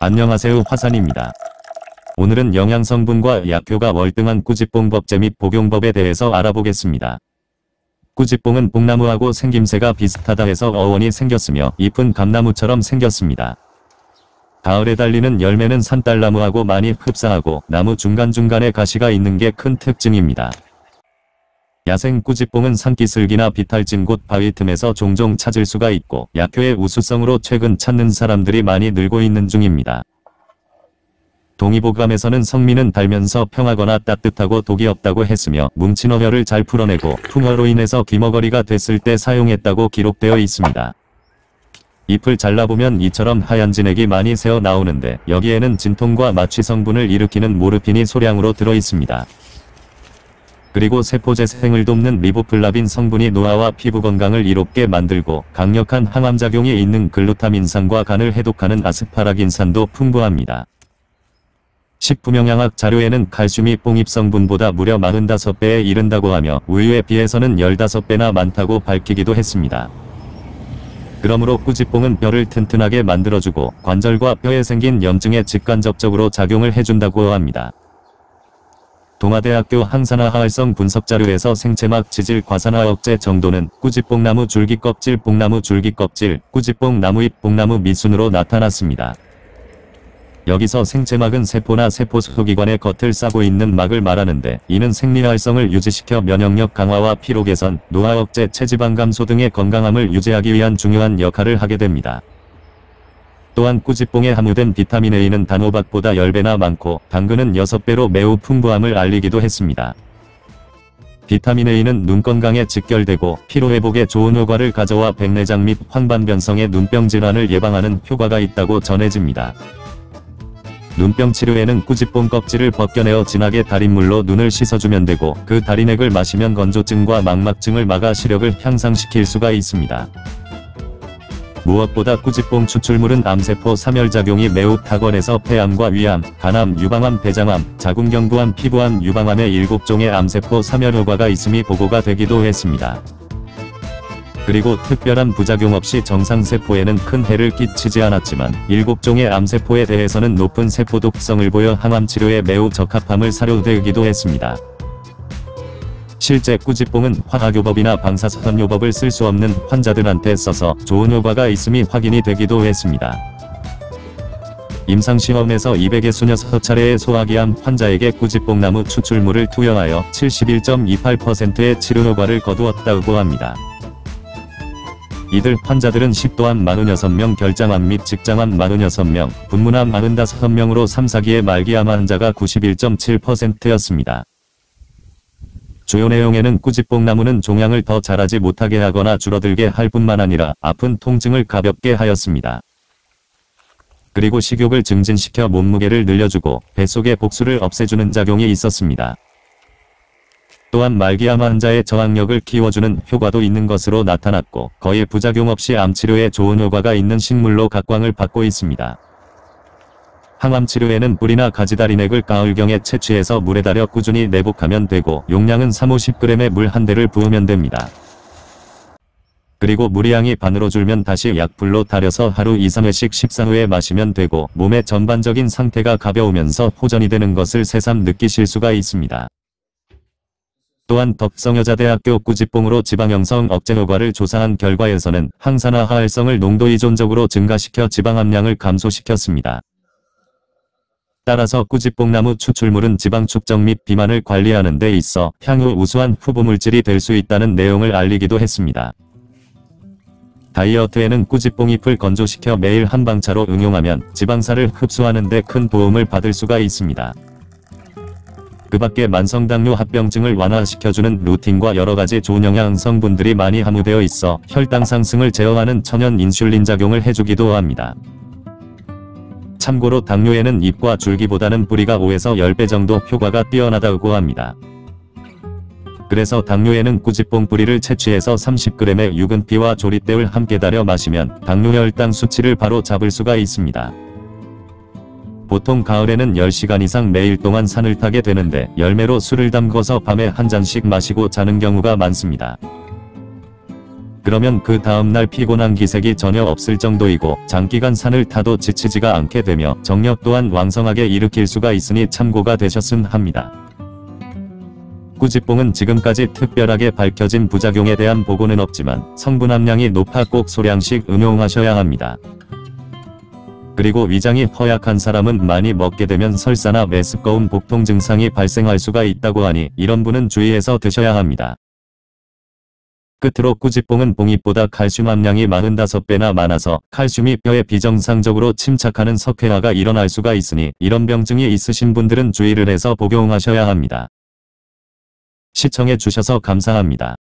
안녕하세요, 화산입니다. 오늘은 영양성분과 약효가 월등한 꾸지뽕 법제 및 복용법에 대해서 알아보겠습니다. 꾸지뽕은 뽕나무하고 생김새가 비슷하다 해서 어원이 생겼으며 잎은 감나무처럼 생겼습니다. 가을에 달리는 열매는 산딸나무하고 많이 흡사하고 나무 중간중간에 가시가 있는 게 큰 특징입니다. 야생 꾸지뽕은 산기슭이나 비탈진 곳 바위 틈에서 종종 찾을 수가 있고 약효의 우수성으로 최근 찾는 사람들이 많이 늘고 있는 중입니다. 동의보감에서는 성미는 달면서 평하거나 따뜻하고 독이 없다고 했으며 뭉친 어혈을 잘 풀어내고 풍화로 인해서 귀머거리가 됐을 때 사용했다고 기록되어 있습니다. 잎을 잘라보면 이처럼 하얀 진액이 많이 새어 나오는데 여기에는 진통과 마취 성분을 일으키는 모르핀이 소량으로 들어있습니다. 그리고 세포재생을 돕는 리보플라빈 성분이 노화와 피부 건강을 이롭게 만들고 강력한 항암작용이 있는 글루타민산과 간을 해독하는 아스파라긴산도 풍부합니다. 식품영양학 자료에는 칼슘이 뽕잎 성분보다 무려 45배에 이른다고 하며 우유에 비해서는 15배나 많다고 밝히기도 했습니다. 그러므로 꾸지뽕은 뼈를 튼튼하게 만들어주고 관절과 뼈에 생긴 염증에 직간접적으로 작용을 해준다고 합니다. 동아대학교 항산화 활성 분석 자료에서 생체막 지질 과산화 억제 정도는 꾸지뽕나무 줄기 껍질, 뽕나무 줄기 껍질, 꾸지뽕 나무잎, 뽕나무 밑순으로 나타났습니다. 여기서 생체막은 세포나 세포 소기관의 겉을 싸고 있는 막을 말하는데 이는 생리활성을 유지시켜 면역력 강화와 피로 개선, 노화 억제, 체지방 감소 등의 건강함을 유지하기 위한 중요한 역할을 하게 됩니다. 또한 꾸지뽕에 함유된 비타민 A는 단호박보다 10배나 많고 당근은 6배로 매우 풍부함을 알리기도 했습니다. 비타민 A는 눈 건강에 직결되고 피로회복에 좋은 효과를 가져와 백내장 및 황반변성의 눈병 질환을 예방하는 효과가 있다고 전해집니다. 눈병 치료에는 꾸지뽕 껍질을 벗겨내어 진하게 달인 물로 눈을 씻어주면 되고 그 달인액을 마시면 건조증과 망막증을 막아 시력을 향상시킬 수가 있습니다. 무엇보다 꾸지뽕 추출물은 암세포 사멸작용이 매우 탁월해서 폐암과 위암, 간암, 유방암, 대장암, 자궁경부암, 피부암, 유방암의 7종의 암세포 사멸 효과가 있음이 보고가 되기도 했습니다. 그리고 특별한 부작용 없이 정상세포에는 큰 해를 끼치지 않았지만 7종의 암세포에 대해서는 높은 세포 독성을 보여 항암치료에 매우 적합함을 사료되기도 했습니다. 실제 꾸지뽕은 화학요법이나 방사선요법을 쓸 수 없는 환자들한테 써서 좋은 효과가 있음이 확인이 되기도 했습니다. 임상시험에서 266차례의 소화기암 환자에게 꾸지뽕나무 추출물을 투여하여 71.28%의 치료효과를 거두었다고 합니다. 이들 환자들은 식도암 46명, 결장암 및 직장암 46명, 분문암 95명으로 3·4기의 말기암 환자가 91.7%였습니다. 주요 내용에는 꾸지뽕나무는 종양을 더 자라지 못하게 하거나 줄어들게 할 뿐만 아니라 아픈 통증을 가볍게 하였습니다. 그리고 식욕을 증진시켜 몸무게를 늘려주고 뱃속의 복수를 없애주는 작용이 있었습니다. 또한 말기암 환자의 저항력을 키워주는 효과도 있는 것으로 나타났고 거의 부작용 없이 암치료에 좋은 효과가 있는 식물로 각광을 받고 있습니다. 항암치료에는 뿌리나 가지달인액을 가을경에 채취해서 물에 달여 꾸준히 내복하면 되고 용량은 350g의 물 1대를 부으면 됩니다. 그리고 물의양이 반으로 줄면 다시 약불로 달여서 하루 2~3회씩 식사 후에 마시면 되고 몸의 전반적인 상태가 가벼우면서 호전이 되는 것을 새삼 느끼실 수가 있습니다. 또한 덕성여자대학교 꾸지뽕으로 지방형성 억제 효과를 조사한 결과에서는 항산화 활성을 농도 이존적으로 증가시켜 지방 함량을 감소시켰습니다. 따라서 꾸지뽕나무 추출물은 지방 축적 및 비만을 관리하는 데 있어 향후 우수한 후보물질이 될 수 있다는 내용을 알리기도 했습니다. 다이어트에는 꾸지뽕 잎을 건조시켜 매일 한방차로 응용하면 지방살을 흡수하는 데 큰 도움을 받을 수가 있습니다. 그 밖에 만성당뇨 합병증을 완화시켜주는 루틴과 여러가지 좋은 영양성분들이 많이 함유되어 있어 혈당 상승을 제어하는 천연 인슐린 작용을 해주기도 합니다. 참고로 당뇨에는 잎과 줄기보다는 뿌리가 5~10배 정도 효과가 뛰어나다고 합니다. 그래서 당뇨에는 꾸지뽕 뿌리를 채취해서 30g의 유근피와 조릿대를 함께 달여 마시면 당뇨 혈당 수치를 바로 잡을 수가 있습니다. 보통 가을에는 10시간 이상 매일 동안 산을 타게 되는데 열매로 술을 담궈서 밤에 1잔씩 마시고 자는 경우가 많습니다. 그러면 그 다음날 피곤한 기색이 전혀 없을 정도이고 장기간 산을 타도 지치지가 않게 되며 정력 또한 왕성하게 일으킬 수가 있으니 참고가 되셨음 합니다. 꾸지뽕은 지금까지 특별하게 밝혀진 부작용에 대한 보고는 없지만 성분 함량이 높아 꼭 소량씩 음용하셔야 합니다. 그리고 위장이 허약한 사람은 많이 먹게 되면 설사나 메스꺼움 복통 증상이 발생할 수가 있다고 하니 이런 분은 주의해서 드셔야 합니다. 끝으로 꾸지뽕은 봉잎보다 칼슘 함량이 45배나 많아서 칼슘이 뼈에 비정상적으로 침착하는 석회화가 일어날 수가 있으니 이런 병증이 있으신 분들은 주의를 해서 복용하셔야 합니다. 시청해 주셔서 감사합니다.